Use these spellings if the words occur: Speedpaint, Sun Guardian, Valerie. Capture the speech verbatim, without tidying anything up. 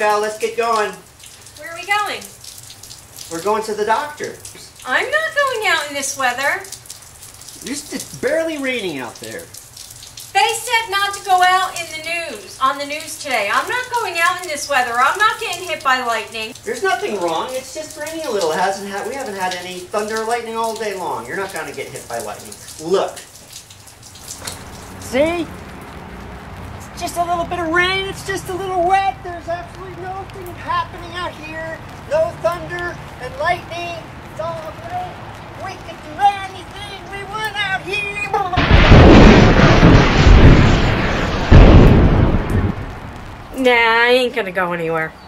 right, Val, let's get going. Where are we going? We're going to the doctor. I'm not going out in this weather. It's barely raining out there. They said not to go out in the news, on the news today. I'm not going out in this weather. I'm not getting hit by lightning. There's nothing wrong. It's just raining a little. It hasn't had, we haven't had any thunder or lightning all day long. You're not going to get hit by lightning. Look. See? It's just a little bit of rain. It's just a little wet. There's absolutely nothing happening out here. No thunder and lightning. It's all great. We can do anything we want out here. Nah, I ain't gonna go anywhere.